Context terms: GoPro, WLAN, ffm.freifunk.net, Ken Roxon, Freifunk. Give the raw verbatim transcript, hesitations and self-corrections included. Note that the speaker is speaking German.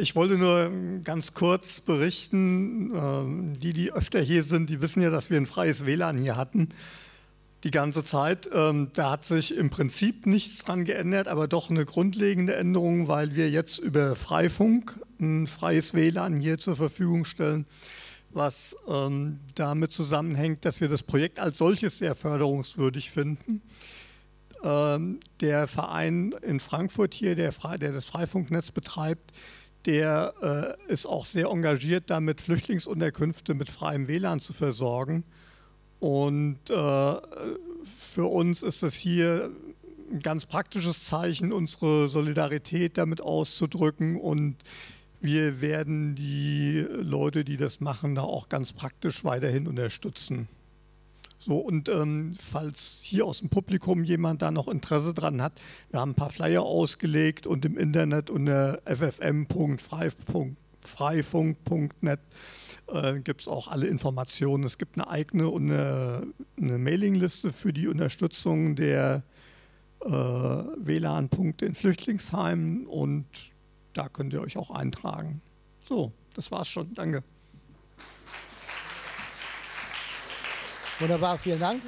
Ich wollte nur ganz kurz berichten, die, die öfter hier sind, die wissen ja, dass wir ein freies W L A N hier hatten, die ganze Zeit. Da hat sich im Prinzip nichts dran geändert, aber doch eine grundlegende Änderung, weil wir jetzt über Freifunk ein freies W L A N hier zur Verfügung stellen, was damit zusammenhängt, dass wir das Projekt als solches sehr förderungswürdig finden. Der Verein in Frankfurt hier, der, Fre der das Freifunknetz betreibt, der äh, ist auch sehr engagiert damit, Flüchtlingsunterkünfte mit freiem W L A N zu versorgen. Und äh, für uns ist das hier ein ganz praktisches Zeichen, unsere Solidarität damit auszudrücken. Und wir werden die Leute, die das machen, da auch ganz praktisch weiterhin unterstützen. So, und ähm, falls hier aus dem Publikum jemand da noch Interesse dran hat, wir haben ein paar Flyer ausgelegt und im Internet unter f f m punkt freifunk punkt net äh, gibt es auch alle Informationen. Es gibt eine eigene und eine, eine Mailingliste für die Unterstützung der äh, W L A N-Punkte in Flüchtlingsheimen und da könnt ihr euch auch eintragen. So, das war's schon. Danke. Wunderbar, vielen Dank.